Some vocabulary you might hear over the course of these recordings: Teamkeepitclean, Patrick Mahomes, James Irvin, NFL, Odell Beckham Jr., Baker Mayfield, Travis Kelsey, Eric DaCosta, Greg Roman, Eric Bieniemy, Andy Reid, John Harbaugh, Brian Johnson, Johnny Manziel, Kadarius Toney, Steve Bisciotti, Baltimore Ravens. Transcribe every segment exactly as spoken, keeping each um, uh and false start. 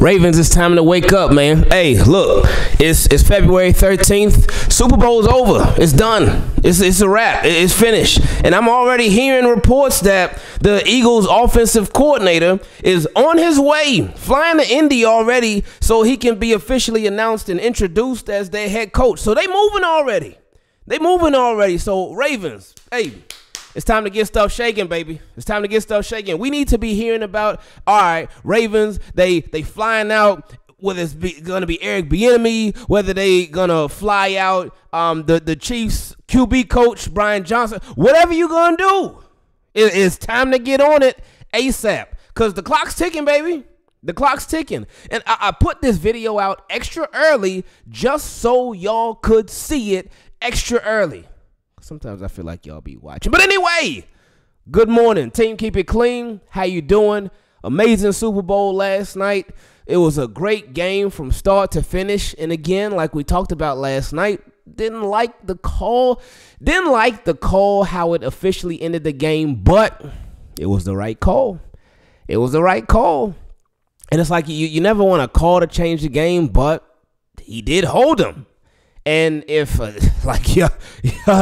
Ravens, it's time to wake up, man. Hey, look, it's it's February thirteenth. Super Bowl's over. It's done. It's it's a wrap. It's finished. And I'm already hearing reports that the Eagles' offensive coordinator is on his way, flying to Indy already, so he can be officially announced and introduced as their head coach. So they moving already. They moving already. So Ravens, hey. It's time to get stuff shaking, baby. It's time to get stuff shaking. We need to be hearing about, all right, Ravens, they they flying out, whether it's be, gonna be Eric Bieniemy, whether they gonna fly out um, the, the Chiefs Q B coach, Brian Johnson. Whatever you gonna do, it, it's time to get on it ASAP. Cause the clock's ticking, baby. The clock's ticking. And I, I put this video out extra early just so y'all could see it extra early. Sometimes I feel like y'all be watching. But anyway, good morning. Team, keep it clean. How you doing? Amazing Super Bowl last night. It was a great game from start to finish. And again, like we talked about last night, didn't like the call. Didn't like the call how it officially ended the game, but it was the right call. It was the right call. And it's like you, you never want a call to change the game, but he did hold him. And if, uh, like, y'all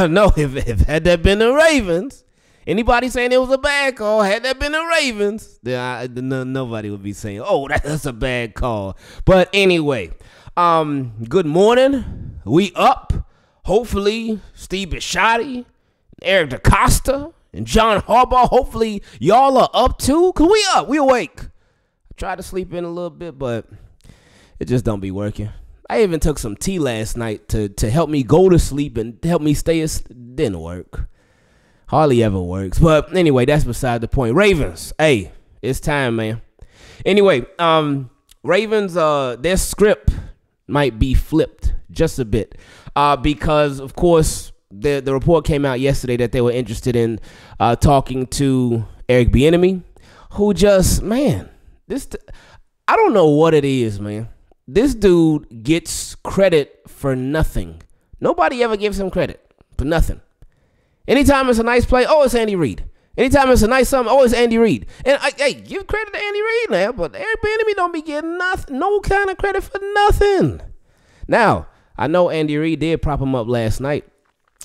know, if, if had that been the Ravens, anybody saying it was a bad call, had that been the Ravens, then, I, then nobody would be saying, oh, that, that's a bad call. But anyway, um, good morning. We up. Hopefully, Steve Bisciotti, Eric DaCosta, and John Harbaugh, hopefully y'all are up too, because we up. We awake. I tried to sleep in a little bit, but it just don't be working. I even took some tea last night to, to help me go to sleep and help me stay. It didn't work. Hardly ever works. But anyway, that's beside the point. Ravens, hey, it's time, man. Anyway, um, Ravens, uh, their script might be flipped just a bit uh, because, of course, the, the report came out yesterday that they were interested in uh, talking to Eric Bieniemy, who just, man, this I don't know what it is, man. This dude gets credit for nothing. Nobody ever gives him credit for nothing. Anytime it's a nice play, oh, it's Andy Reid. Anytime it's a nice something, oh, it's Andy Reid. And, I, hey, give credit to Andy Reid now, but Eric Bieniemy don't be getting nothing, no kind of credit for nothing. Now, I know Andy Reid did prop him up last night.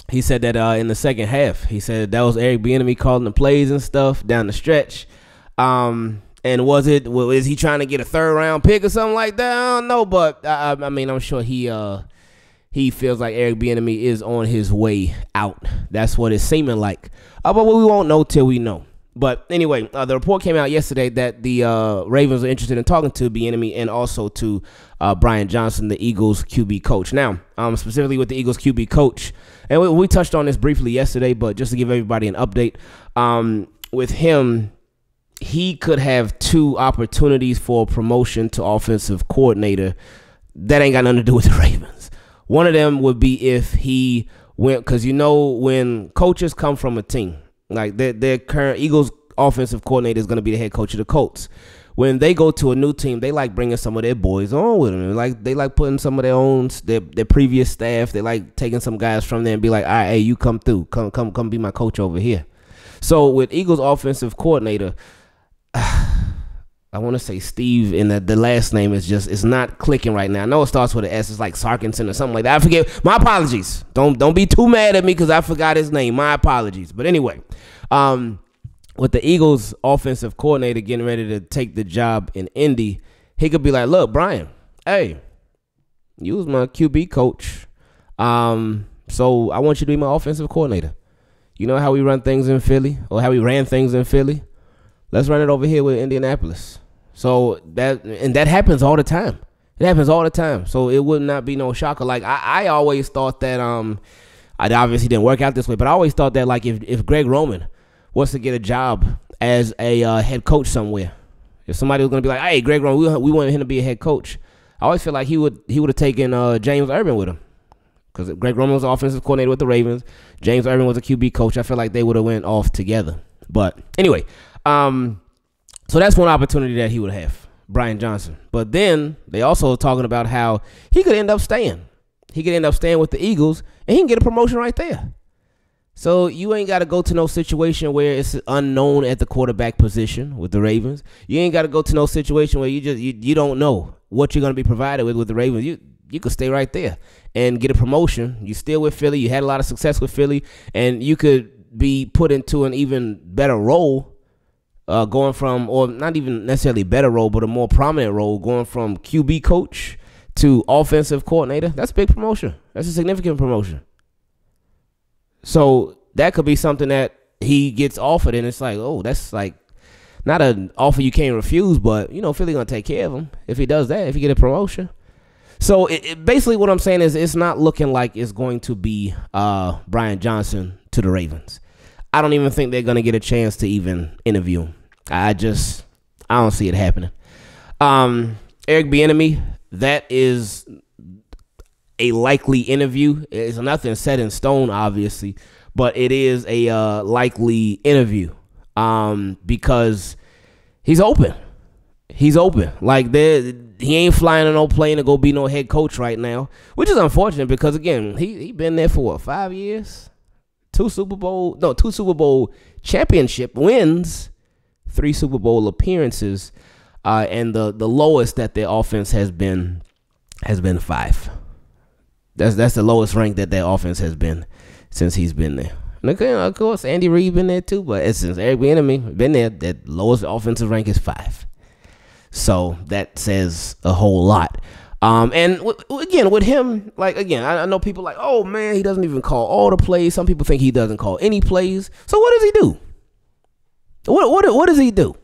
He said that uh, in the second half. He said that was Eric Bieniemy calling the plays and stuff down the stretch. Um... And was it, well, is he trying to get a third round pick or something like that? I don't know, but I, I mean, I'm sure he uh, he feels like Eric Bieniemy is on his way out. That's what it's seeming like. Uh, but we won't know till we know. But anyway, uh, the report came out yesterday that the uh, Ravens are interested in talking to Bieniemy and also to uh, Brian Johnson, the Eagles Q B coach. Now, um, specifically with the Eagles Q B coach, and we, we touched on this briefly yesterday, but just to give everybody an update, um, with him, he could have two opportunities for promotion to offensive coordinator. That ain't got nothing to do with the Ravens. One of them would be if he went, because you know when coaches come from a team, like their, their current Eagles offensive coordinator is going to be the head coach of the Colts. When they go to a new team, they like bringing some of their boys on with them. Like they like putting some of their own, their, their previous staff. They like taking some guys from there and be like, all right, hey, you come through. Come, come, come be my coach over here. So with Eagles offensive coordinator, I want to say Steve, and the, the last name is just, it's not clicking right now. I know it starts with an S. It's like Sarkinson or something like that. I forget. My apologies. Don't don't be too mad at me because I forgot his name. My apologies. But anyway, um, with the Eagles offensive coordinator getting ready to take the job in Indy, he could be like, look, Brian, hey, you was my Q B coach. Um, so I want you to be my offensive coordinator. You know how we run things in Philly, or how we ran things in Philly? Let's run it over here with Indianapolis. So that, and that happens all the time. It happens all the time. So it would not be no shocker. Like I, I always thought that um, I obviously didn't work out this way, but I always thought that like if if Greg Roman was to get a job as a uh, head coach somewhere, if somebody was gonna be like, hey, Greg Roman, we we wanted him to be a head coach, I always feel like he would he would have taken uh, James Irvin with him, because Greg Roman was the offensive coordinator with the Ravens, James Irvin was a Q B coach. I feel like they would have went off together. But anyway. Um, so that's one opportunity that he would have, Brian Johnson. But then they also are talking about how he could end up staying. He could end up staying with the Eagles, and he can get a promotion right there. So you ain't got to go to no situation where it's unknown at the quarterback position with the Ravens. You ain't got to go to no situation where you just you, you don't know what you're going to be provided with with the Ravens. You you could stay right there and get a promotion. You're still with Philly. You had a lot of success with Philly, and you could be put into an even better role uh, going from, or not even necessarily better role, but a more prominent role going from Q B coach to offensive coordinator. That's a big promotion. That's a significant promotion. So that could be something that he gets offered, and it's like, oh, that's like not an offer you can't refuse, but, you know, Philly going to take care of him if he does that, if he get a promotion. So it, it basically what I'm saying is it's not looking like it's going to be uh, Brian Johnson to the Ravens. I don't even think they're going to get a chance to even interview him. I just I don't see it happening. Um, Eric Bieniemy, that is – a likely interview. It's nothing set in stone, obviously, but it is a uh, likely interview um, because he's open. He's open. Like, there, he ain't flying on no plane to go be no head coach right now, which is unfortunate because, again, he he been there for what, five years, two Super Bowl, no, two Super Bowl championship wins, three Super Bowl appearances, uh, and the the lowest that their offense has been has been five. That's that's the lowest rank that their offense has been since he's been there. And again, of course, Andy Reid been there too, but it's, since Eric Bieniemy been there, that lowest offensive rank is five. So that says a whole lot. Um, and w again, with him, like again, I, I know people like, oh man, he doesn't even call all the plays. Some people think he doesn't call any plays. So what does he do? What what what does he do?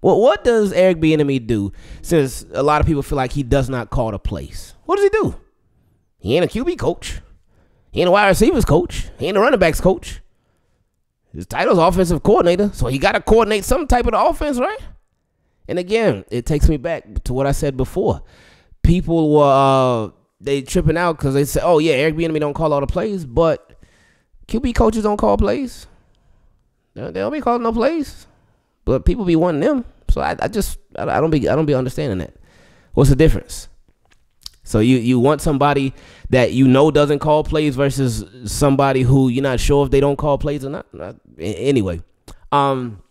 What what does Eric Bieniemy do? Since a lot of people feel like he does not call the plays, what does he do? He ain't a Q B coach. He ain't a wide receivers coach. He ain't a running backs coach. His title's offensive coordinator, so he got to coordinate some type of the offense, right? And again, it takes me back to what I said before. People were uh, they tripping out because they said, "Oh yeah, Eric Bieniemy don't call all the plays," but Q B coaches don't call plays. They don't be calling no plays, but people be wanting them. So I, I just I don't be I don't be understanding that. What's the difference? So you, you want somebody that you know doesn't call plays versus somebody who you're not sure if they don't call plays or not. Anyway, um,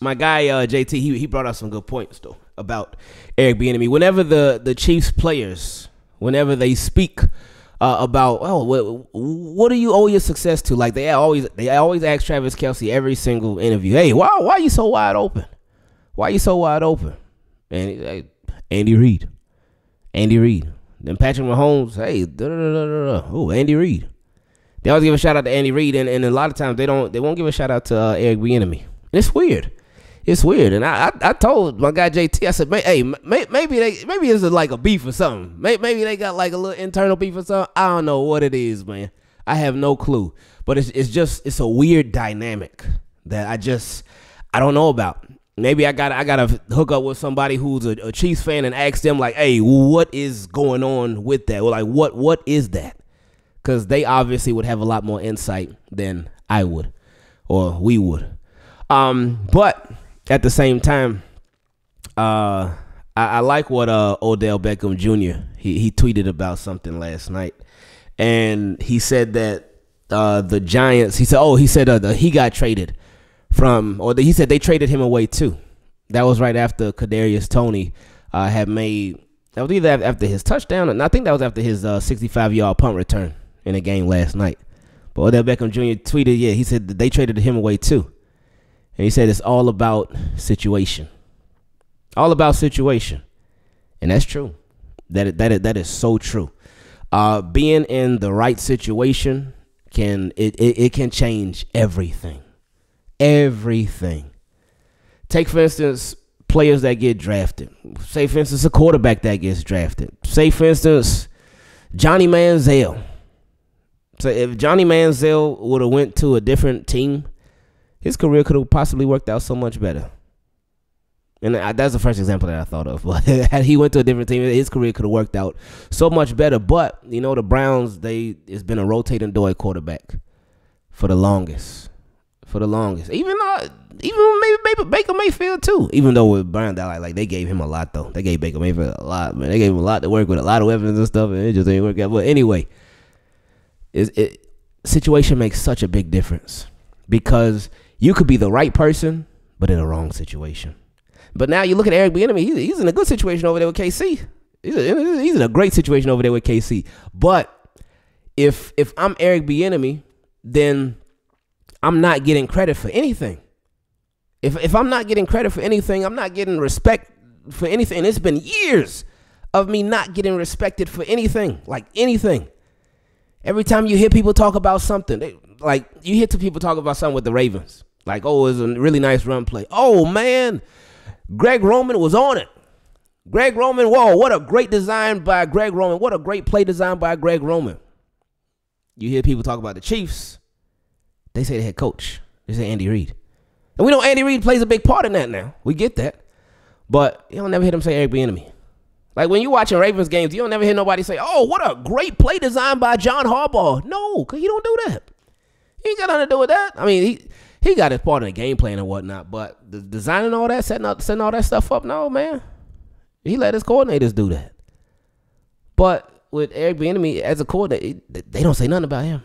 my guy uh, J T, he, he brought up some good points, though, about Eric Bieniemy. Whenever the, the Chiefs players, whenever they speak uh, about, oh, what, what do you owe your success to? Like, they always they always ask Travis Kelsey every single interview, hey, why, why are you so wide open? Why are you so wide open? And uh, Andy Reid. Andy Reid. Then Patrick Mahomes, hey, da, da, da, da, da. Oh, Andy Reid. They always give a shout out to Andy Reid, and, and a lot of times they don't they won't give a shout out to uh, Eric Bieniemy. It's weird. It's weird. And I, I I told my guy J T, I said, hey, may, maybe they maybe it's like a beef or something. Maybe, maybe they got like a little internal beef or something. I don't know what it is, man. I have no clue. But it's it's just it's a weird dynamic that I just I don't know about. Maybe I got I got to hook up with somebody who's a, a Chiefs fan and ask them like, hey, what is going on with that? Well, like, what what is that? Because they obviously would have a lot more insight than I would, or we would. Um, but at the same time, uh, I, I like what uh, Odell Beckham Junior He he tweeted about something last night, and he said that uh, the Giants. He said, oh, he said uh, the, he got traded. From or the, he said they traded him away too. That was right after Kadarius Toney uh, had made. That was either after his touchdown, and I think that was after his uh, sixty-five yard punt return in a game last night. But Odell Beckham Junior tweeted, "Yeah, he said that they traded him away too," and he said it's all about situation, all about situation, and that's true. That that that, that is so true. Uh, being in the right situation can it it, it can change everything. Everything. Take, for instance, players that get drafted. Say, for instance, a quarterback that gets drafted. Say, for instance, Johnny Manziel. So if Johnny Manziel would have went to a different team, his career could have possibly worked out so much better. And that's the first example that I thought of. But had he went to a different team, his career could have worked out so much better. But, you know, the Browns, they it's been a rotating door at quarterback for the longest. For the longest, even uh, even maybe, maybe Baker Mayfield too. Even though with Brian, like like they gave him a lot though. They gave Baker Mayfield a lot, man. They gave him a lot to work with, a lot of weapons and stuff, and it just ain't work out. But anyway, is it situation makes such a big difference, because you could be the right person but in the wrong situation. But now you look at Eric Bieniemy, he's, he's in a good situation over there with K C. He's, a, he's in a great situation over there with K C. But if if I'm Eric Bieniemy, then I'm not getting credit for anything. If if I'm not getting credit for anything, I'm not getting respect for anything. It's been years of me not getting respected for anything, like anything. Every time you hear people talk about something, they, like you hear two people talk about something with the Ravens, like, oh, it was a really nice run play. Oh, man, Greg Roman was on it. Greg Roman, whoa, what a great design by Greg Roman. What a great play design by Greg Roman. You hear people talk about the Chiefs. They say the head coach. They say Andy Reid. And we know Andy Reid plays a big part in that now. We get that. But you don't never hear them say Eric Bieniemy. Like, when you're watching Ravens games, you don't never hear nobody say, oh, what a great play design by John Harbaugh. No, because he don't do that. He ain't got nothing to do with that. I mean, he he got his part in the game plan and whatnot, but the designing all that, setting, up, setting all that stuff up, no, man. He let his coordinators do that. But with Eric Bieniemy as a coordinator, they don't say nothing about him.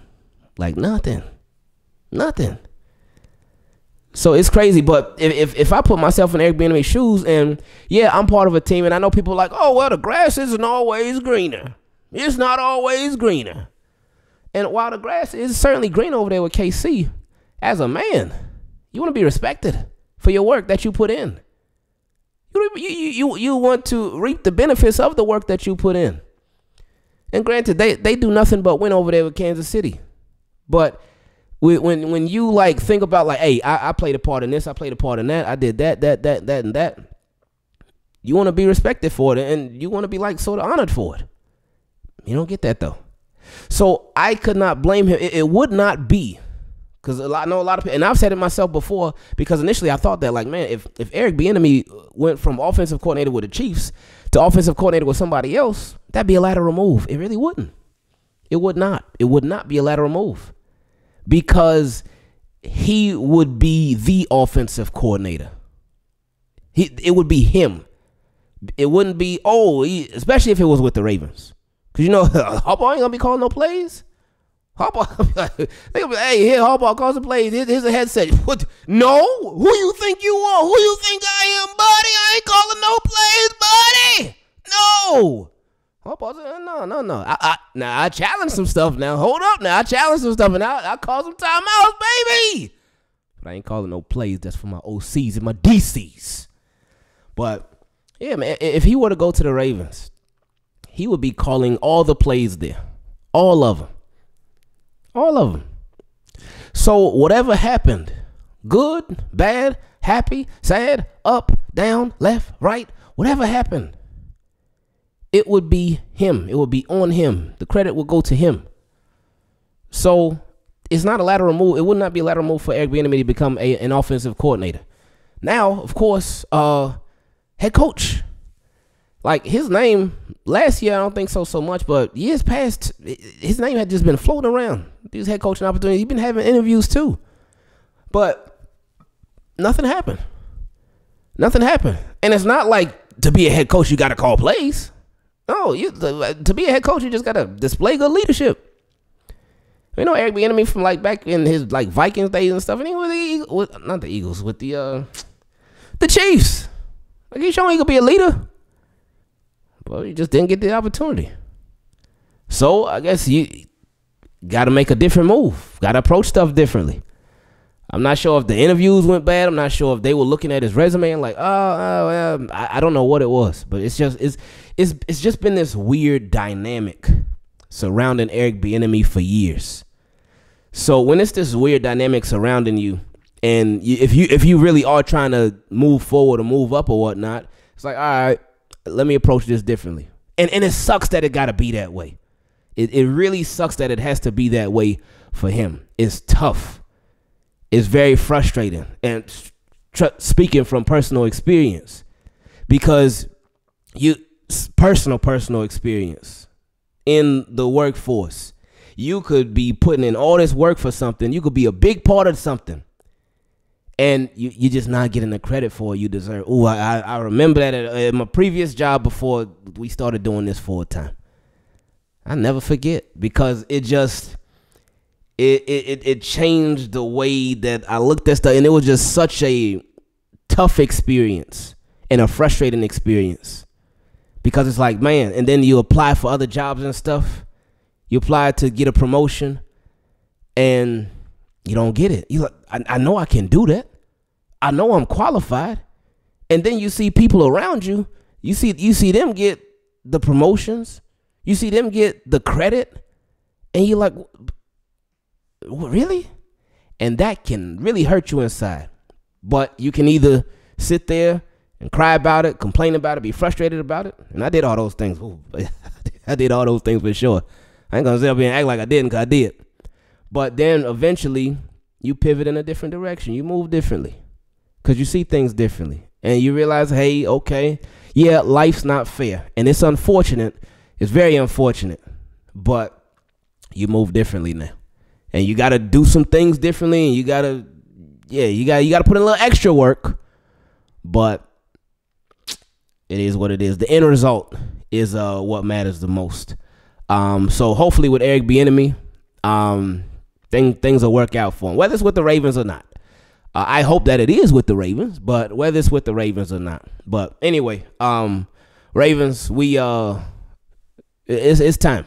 Like, nothing. Nothing. So it's crazy, but if, if if I put myself in Eric Bieniemy's shoes, and yeah, I'm part of a team, and I know people are like, oh, well, the grass isn't always greener. It's not always greener. And while the grass is certainly green over there with K C, as a man, you want to be respected for your work that you put in. You, you, you, you want to reap the benefits of the work that you put in. And granted, they, they do nothing but win over there with Kansas City. But When when you like think about like, hey, I, I played a part in this, I played a part in that, I did that, that, that, that, and that. You want to be respected for it, and you want to be like sort of honored for it. You don't get that though. So I could not blame him. It, it would not be, because a lot, I know a lot of people, and I've said it myself before, because initially I thought that like, man, if if Eric Bieniemy went from offensive coordinator with the Chiefs to offensive coordinator with somebody else, that'd be a lateral move. It really wouldn't. It would not. It would not be a lateral move. Because he would be the offensive coordinator. He, it would be him. It wouldn't be, oh, he, especially if it was with the Ravens. Because, you know, Harbaugh ain't going to be calling no plays. Harbaugh, they gonna be, hey, here, Harbaugh calls the plays. Here, here's a headset. What? No? Who you think you are? Who you think I am, buddy? I ain't calling no plays, buddy. No. No, no, no. I, I, now, I challenge some stuff now. Hold up now. I challenge some stuff, and I, I call some timeouts, baby. But I ain't calling no plays. That's for my O Cs and my D Cs. But, yeah, man, if he were to go to the Ravens, he would be calling all the plays there. All of them. All of them. So, whatever happened, good, bad, happy, sad, up, down, left, right, whatever happened, it would be him. It would be on him. The credit would go to him. So it's not a lateral move. It would not be a lateral move for Eric Bieniemy to become a, an offensive coordinator. Now, of course, uh, head coach. Like, his name, last year I don't think so so much, but years past, his name had just been floating around. These head coaching opportunities. He's been having interviews too. But nothing happened. Nothing happened. And it's not like to be a head coach you got to call plays. No, you, to be a head coach, you just got to display good leadership. You know, Eric Bieniemy from, like, back in his, like, Vikings days and stuff, and he was the Eagles, not the Eagles, with the, uh, the Chiefs. Like, he's showing he could be a leader. But he just didn't get the opportunity. So, I guess you got to make a different move. Got to approach stuff differently. I'm not sure if the interviews went bad. I'm not sure if they were looking at his resume and like, oh, oh well, I, I don't know what it was. But it's just it's it's it's just been this weird dynamic surrounding Eric Bieniemy for years. So when it's this weird dynamic surrounding you, and you, if you if you really are trying to move forward or move up or whatnot, it's like, all right, let me approach this differently. And and it sucks that it got to be that way. It it really sucks that it has to be that way for him. It's tough. It's very frustrating, and tr speaking from personal experience, because you personal, personal experience in the workforce, you could be putting in all this work for something. You could be a big part of something, and you, you're just not getting the credit for it you deserve. Ooh, I, I remember that at, at my previous job before we started doing this full time. I never forget, because it just, It, it it changed the way that I looked at stuff, and it was just such a tough experience and a frustrating experience, because it's like, man, and then you apply for other jobs and stuff. You apply to get a promotion, and you don't get it. You like, I, I know I can do that. I know I'm qualified. And then you see people around you. You see you see them get the promotions. You see them get the credit, and you're like, really? And that can really hurt you inside. But you can either sit there and cry about it, complain about it, be frustrated about it. And I did all those things. Ooh, I did all those things for sure. I ain't gonna sit up here and act like I didn't, because I did. But then eventually you pivot in a different direction. You move differently, because you see things differently, and you realize, hey, okay, yeah, life's not fair, and it's unfortunate. It's very unfortunate, but you move differently now. And you got to do some things differently. And you got to, yeah, you got you got to put in a little extra work. But it is what it is. The end result is uh, what matters the most. Um, so hopefully with Eric Bieniemy, um, thing, things will work out for him, whether it's with the Ravens or not. Uh, I hope that it is with the Ravens, but whether it's with the Ravens or not. But anyway, um, Ravens, we uh, it's it's time.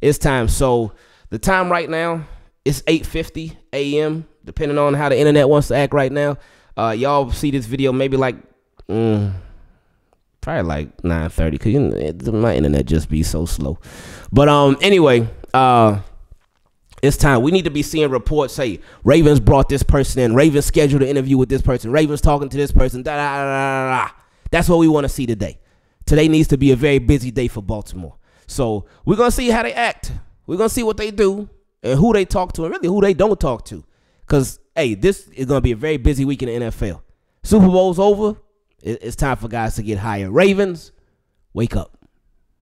It's time. So the time right now, it's eight fifty a m, depending on how the internet wants to act right now. Uh, y'all see this video maybe like, mm, probably like nine thirty, because you know, my internet just be so slow. But um, anyway, uh, it's time. We need to be seeing reports. Hey, Ravens brought this person in. Ravens scheduled an interview with this person. Ravens talking to this person. Da da da da da. That's what we want to see today. Today needs to be a very busy day for Baltimore. So we're going to see how they act. We're going to see what they do, and who they talk to, and really who they don't talk to. Because, hey, this is going to be a very busy week in the N F L. Super Bowl's over. It's time for guys to get hired. Ravens, wake up.